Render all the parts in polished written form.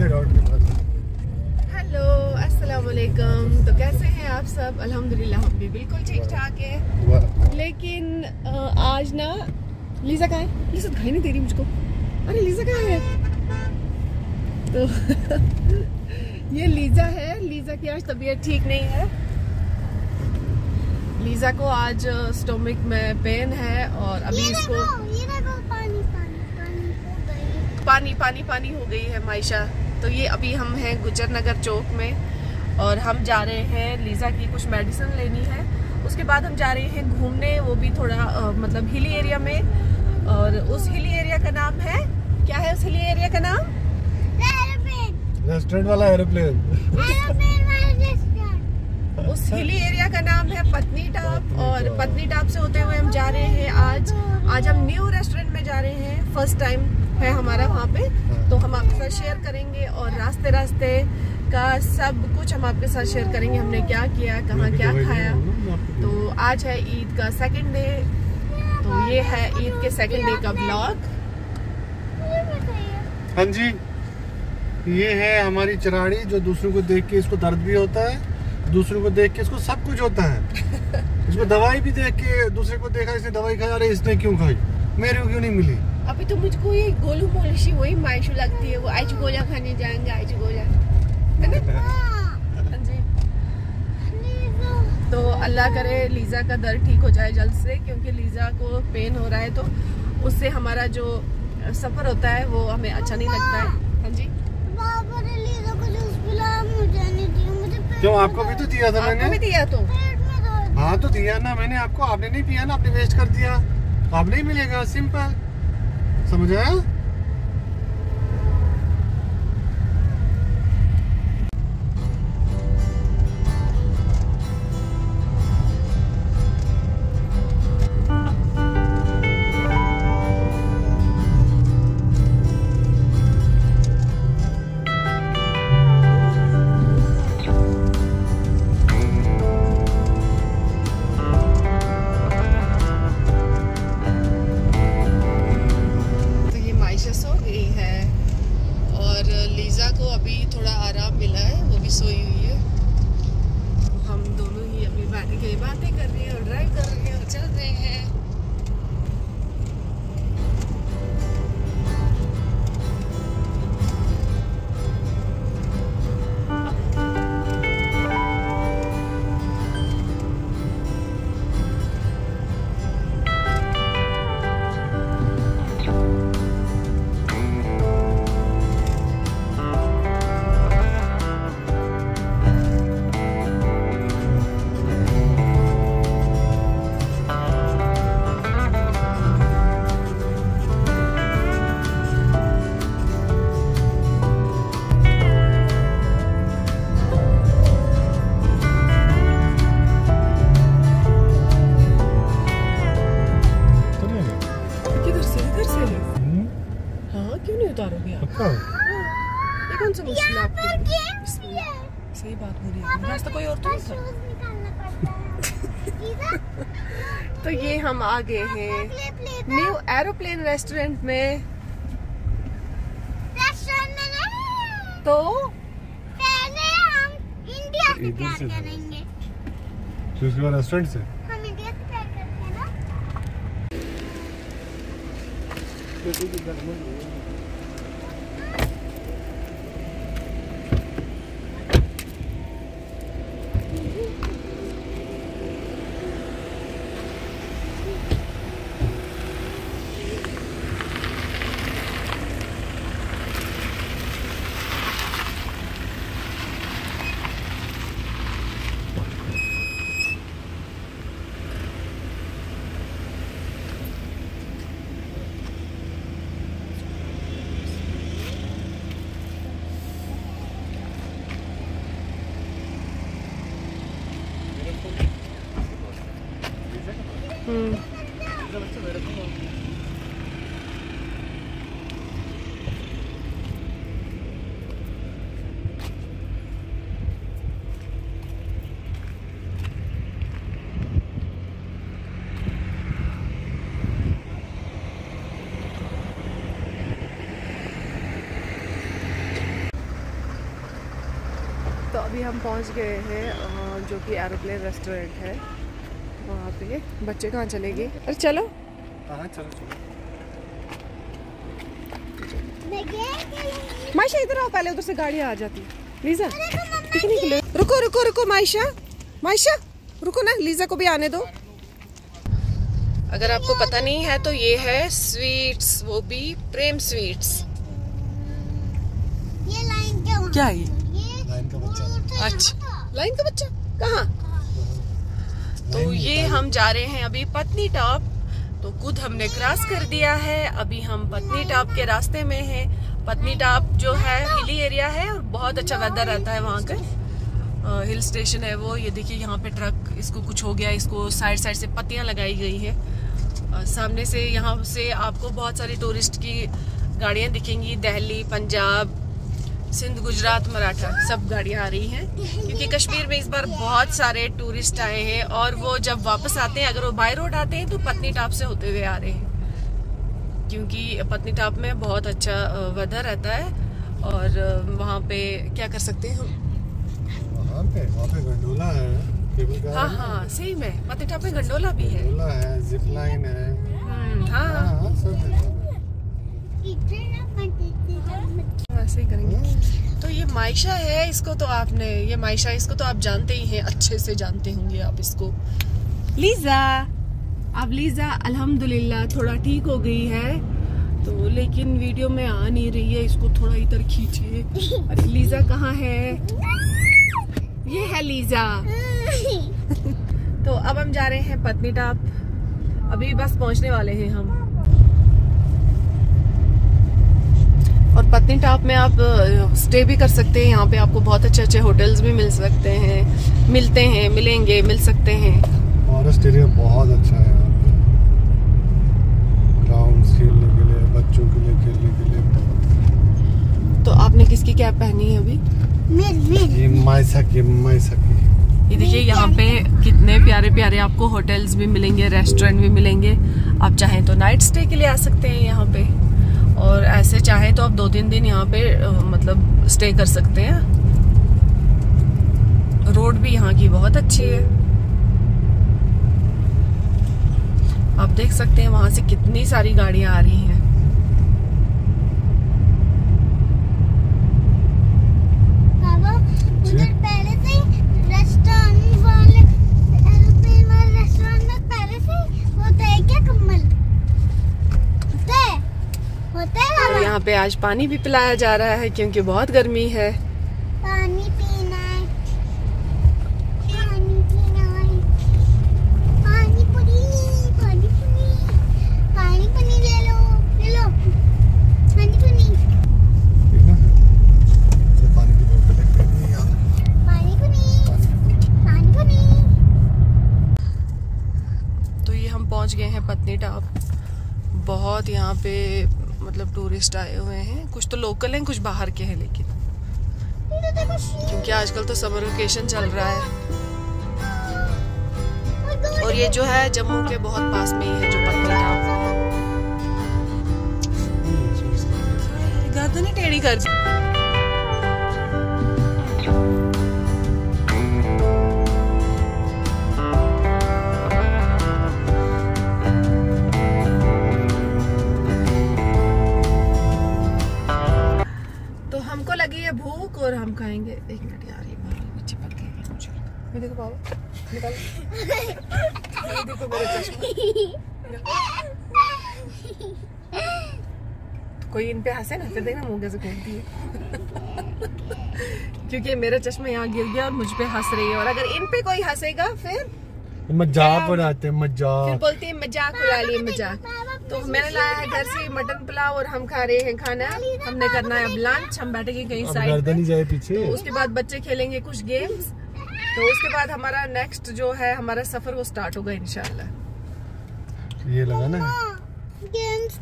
Hello अस्सलाम वालेकुम। तो कैसे हैं आप सब? अल्हम्दुलिल्लाह हम भी बिल्कुल ठीक ठाक है। लेकिन आज ना लीज़ा कहाँ है? लीज़ा दिखाई नहीं दे रही मुझको। अरे लीज़ा कहाँ है? तो ये लीज़ा है। लीज़ा की आज तबीयत ठीक नहीं है। लीज़ा को आज स्टोमिक में पेन है और अभी इसको पानी हो गई है मायशा। तो ये अभी हम हैं गुजर नगर चौक में और हम जा रहे हैं, लीज़ा की कुछ मेडिसिन लेनी है। उसके बाद हम जा रहे हैं घूमने, वो भी थोड़ा मतलब हिली एरिया में। और उस हिली एरिया का नाम है, क्या है उस हिली एरिया का नाम? एरोप्लेन रेस्टोरेंट वाला एरोप्लेन। उस हिली एरिया का नाम है पतनीटॉप। और पतनीटॉप से होते हुए हम जा रहे हैं आज हम न्यू रेस्टोरेंट में जा रहे हैं। फर्स्ट टाइम है हमारा वहाँ पे, तो हम आपके साथ शेयर करेंगे और रास्ते का सब कुछ हम आपके साथ शेयर करेंगे, हमने क्या किया, कहाँ क्या खाया। तो आज है ईद का सेकंड डे, तो ये है ईद के सेकंड डे का ब्लॉग। हाँ जी, ये है हमारी चिराड़ी जो दूसरों को देख के इसको दर्द भी होता है, दूसरों को देख के इसको सब कुछ होता है। इसको दवाई भी देख के, दूसरे को देखा इसने दवाई खाई, अरे इसने क्यों खाई, मेरे को क्यों नहीं मिली। अभी तो मुझको ये गोलू मोलिशी वही मायशू लगती है, वो आज गोला खाने जाएंगे, आज गोला है ना जी। तो अल्लाह करे लीज़ा का दर्द ठीक हो जाए जल्द से, क्योंकि लीज़ा को पेन हो रहा है तो उससे हमारा जो सफ़र होता है वो हमें अच्छा नहीं लगता है। हाँ जी, लीज़ा को जूस पिलाओ, मुझे क्यों? आपको भी तो दिया था मैंने, दिया तो, हाँ तो दिया ना मैंने आपको, आपने नहीं पिया ना, आपने वेस्ट कर दिया, आप नहीं मिलेगा, सिंपल, समझ आया? सही बात बोली, रास्ता कोई और तो नहीं था। तो ये हम आ गए हैं न्यू एरोप्लेन रेस्टोरेंट में। तो पहले हम इंडिया से प्यार करेंगे, फिर उसके बाद रेस्टोरेंट से। हम इंडिया से प्यार करते हैं ना। तो अभी हम पहुंच गए हैं जो कि एरोप्लेन रेस्टोरेंट है वहाँ पे। बच्चे कहाँ चले गए? अरे चलो मायशा इधर आओ, पहले उधर से गाड़ी आ जाती। लीजा कितनी? रुको रुको रुको मायशा, मायशा रुको ना, लीजा को भी आने दो। अगर आपको पता नहीं है तो ये है स्वीट्स, वो भी प्रेम स्वीट्स। ये लाइन क्या? क्या है ये? लाइन का बच्चा। अच्छा लाइन का बच्चा कहाँ? तो ये हम जा रहे हैं अभी पतनीटॉप। तो खुद हमने क्रॉस कर दिया है, अभी हम पतनीटॉप के रास्ते में हैं। पतनीटॉप जो है हिली एरिया है और बहुत अच्छा वेदर रहता है वहाँ का। हिल स्टेशन है वो। ये देखिए यहाँ पे ट्रक, इसको कुछ हो गया, इसको साइड साइड से पत्तियाँ लगाई गई है। सामने से यहाँ से आपको बहुत सारी टूरिस्ट की गाड़ियाँ दिखेंगी, दिल्ली, पंजाब, सिंध, गुजरात, मराठा सब गाड़ियाँ आ रही हैं, क्योंकि कश्मीर में इस बार बहुत सारे टूरिस्ट आए हैं। और वो जब वापस आते हैं, अगर वो बाय रोड आते हैं तो पतनीटॉप से होते हुए आ रहे हैं, क्योंकि पतनीटॉप में बहुत अच्छा वेदर रहता है। और वहाँ पे क्या कर सकते हैं हम? वहाँ पे गंडोला है, केबल कार। हाँ हाँ सही में, पतनीटॉप में गंडोला भी है, गंडोला है, जिप लाइन है। हाँ सब है, ऐसे ही करेंगे। तो ये मायशा है, इसको तो आपने, ये मायशा, इसको तो आप जानते ही हैं, अच्छे से जानते होंगे आप इसको। लीजा, अब लीजा अल्हम्दुलिल्लाह थोड़ा ठीक हो गई है, तो लेकिन वीडियो में आ नहीं रही है, इसको थोड़ा इधर खींचिए। अरे लीजा कहाँ है? ये है लीजा। तो अब हम जा रहे हैं पतनीटॉप, अभी बस पहुंचने वाले हैं हम। और पतनीटॉप में आप स्टे भी कर सकते हैं, यहाँ पे आपको बहुत अच्छे अच्छे होटल्स भी मिल सकते हैं, मिलते हैं, मिलेंगे, मिल सकते हैं। फॉरेस्ट एरिया बहुत अच्छा है यहाँ पे, ग्राउंड्स खेलने के लिए, बच्चों के लिए खेलने के लिए। तो आपने किसकी कैप पहनी है अभी? ये देखिए यहाँ पे कितने प्यारे प्यारे आपको होटल्स भी मिलेंगे, रेस्टोरेंट भी मिलेंगे। आप चाहें तो नाइट स्टे के लिए आ सकते हैं यहाँ पे, और ऐसे चाहें तो आप 2-3 दिन यहाँ पे मतलब स्टे कर सकते हैं। रोड भी यहाँ की बहुत अच्छी है, आप देख सकते हैं वहाँ से कितनी सारी गाड़ियाँ आ रही हैं। यहाँ पे आज पानी भी पिलाया जा रहा है, क्योंकि बहुत गर्मी है। पानी पीना है, पानी पीना है, पानी पूरी, पानी पूरी, पानी पूरी ले लो, ले लो पानी पूरी। पानी की बोतल रख देनी है यार, पानी पूरी, पानी पूरी। तो ये हम पहुंच गए हैं पतनीटॉप। बहुत यहाँ पे मतलब टूरिस्ट आए हुए हैं, कुछ तो लोकल हैं, कुछ बाहर के हैं, लेकिन क्योंकि आजकल तो समर वेकेशन चल रहा है। और ये जो है जम्मू के बहुत पास में ही है जो पतनीटॉप। गर्दन ही टेढ़ी कर दी। भूख और हम खाएंगे। एक मिनट यार, ये बाल चिपक गए। ये देखो बाबा, निकाल। ये देखो मेरा चश्मा। कोई इन पे हंसे ना, फिर देखना मुँह कैसे खोलती है। क्योंकि मेरा चश्मा यहाँ गिर गया और मुझ पे हंस रही है, और अगर इन पे कोई हंसेगा फिर मजाक बनाते हैं, मजाक। फिर बोलती है मजाक उड़ा लिए, मजाक। तो मैंने लाया है घर से मटन पुलाव और हम खा रहे हैं खाना। हमने करना है अब लंच, हम बैठेंगे कहीं साइड पे। तो उसके बाद बच्चे खेलेंगे कुछ गेम्स, तो उसके बाद हमारा नेक्स्ट जो है हमारा सफर वो स्टार्ट होगा इंशाल्लाह। ये लगा ना गेम्स।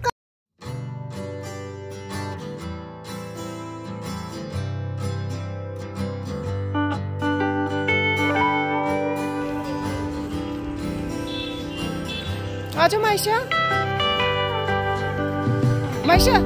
आजा मायशा, मायशा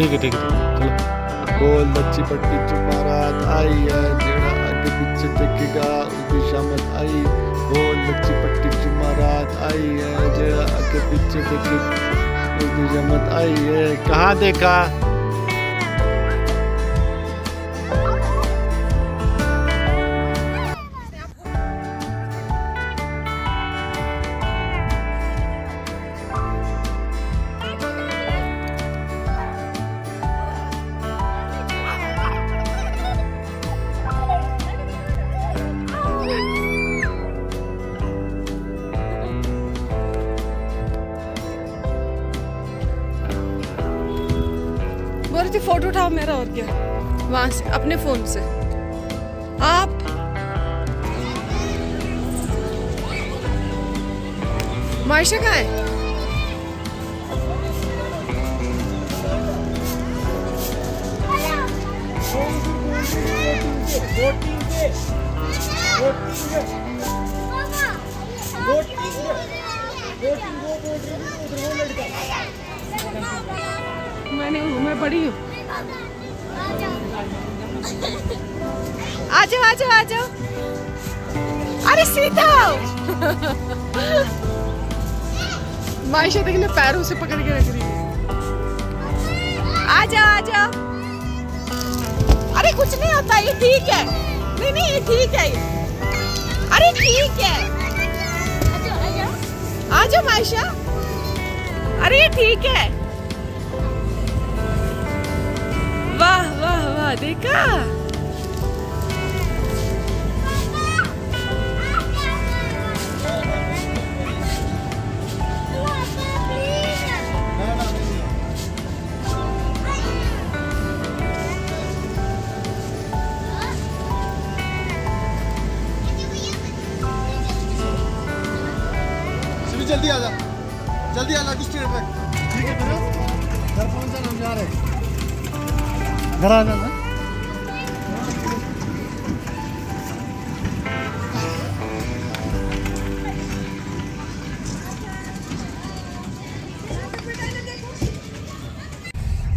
ठीक है ठीक है, चलो गोल लच्छी पट्टी चुपारात आई है, जेड़ा आगे पीछे देखेगा उसकी शामत आई। गोल लच्छी पट्टी चुपारात आई है, जेड़ा आगे पीछे देखेगा उसकी शामत आई है। कहाँ देखा? फोटो उठाओ मेरा और क्या, वहां से अपने फोन से आप। मायशा कहाँ है? मैं बड़ी हूँ। आ जाओ आ जाओ आ जाओ, अरे सीधा मायशा देखने पैरों से पकड़ के रख रही है। आ जाओ आ जाओ, अरे कुछ नहीं होता, ये ठीक है। नहीं नहीं ये ठीक है, अरे ठीक है। आ जाओ मायशा, अरे ये ठीक है। वाह वाह वाह, देखा जल्दी आ जा, जल्दी आ जा, कुछ ठीक है ना? घर कौन सा नाम जा रहे हैं? घर आ जाना,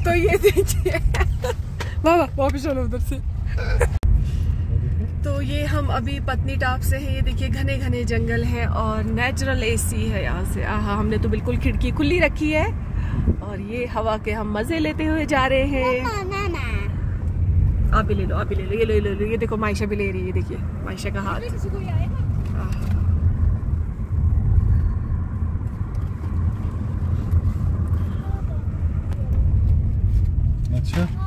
तो ये देखिए बाबा वापिस चलो उधर से। तो ये हम अभी पतनीटॉप से हैं, ये देखिए घने घने जंगल हैं और नेचुरल एसी है यहाँ से। आहा, हमने तो बिल्कुल खिड़की खुली रखी है और ये हवा के हम मजे लेते हुए जा रहे हैं। आप भी ले लो, आप भी ले लो, ये लो, ये लो, ये देखो मायशा भी ले रही है, देखिए मायशा का हाथ। अच्छा